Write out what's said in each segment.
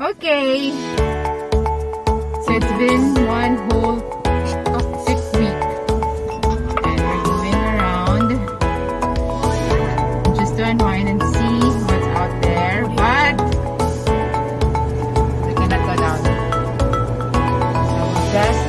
Okay, so it's been one whole toxic week, and we're moving around just to unwind and see what's out there, but we cannot go down, so we'll just drive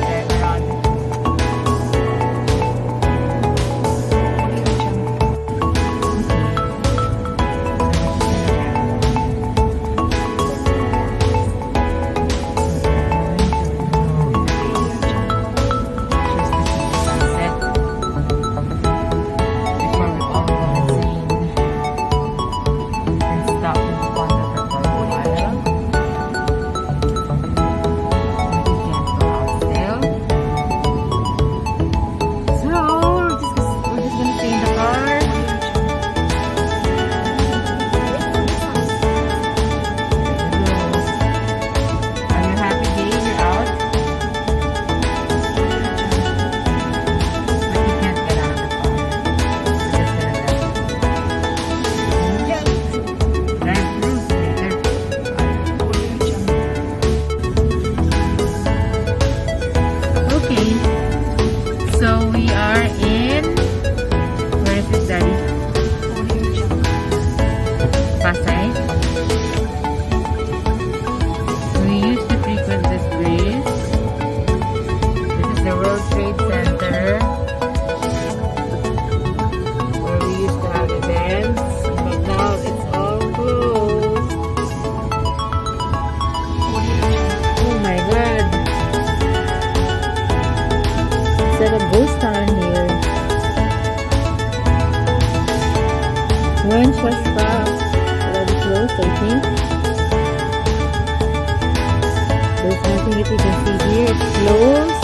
a ghost town here. When was already closed, I think. There's nothing that you can see here. It's closed.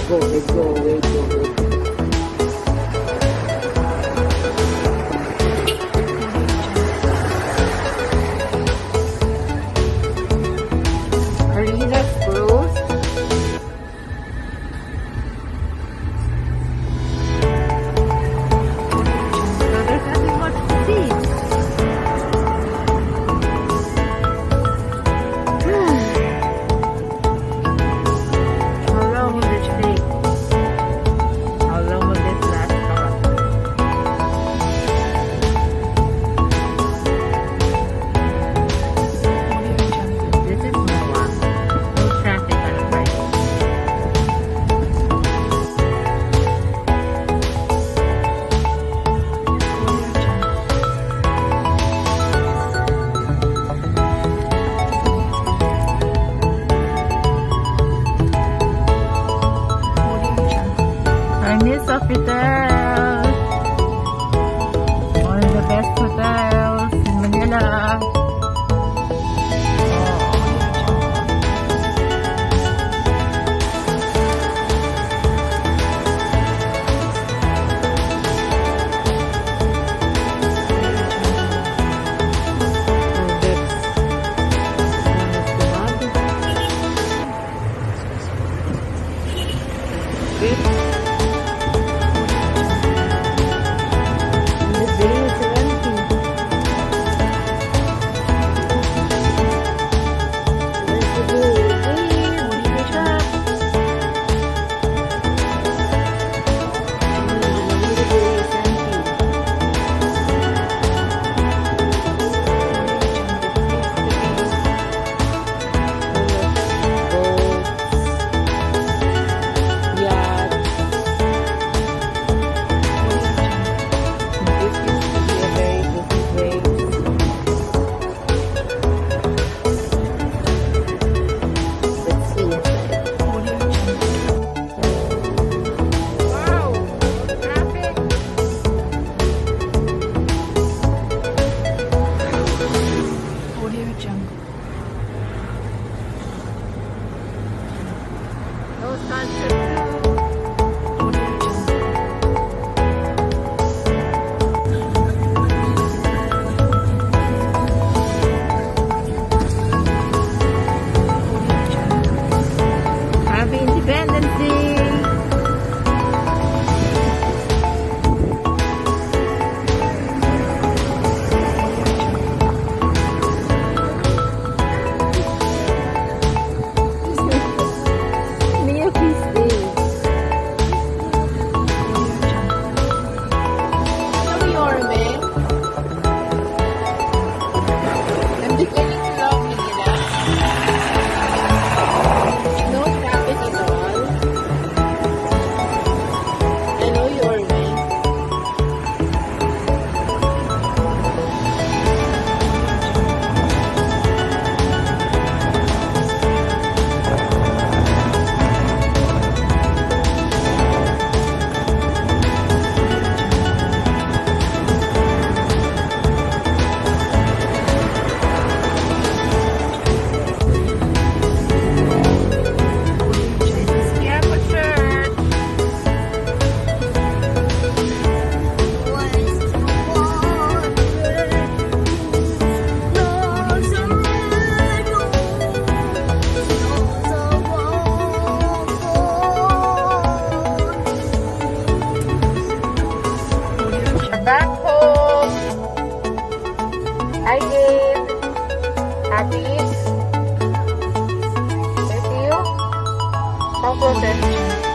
There we go. There's no traffic. Chinese hotel, one of the best hotels in Manila. Happy. Thank you.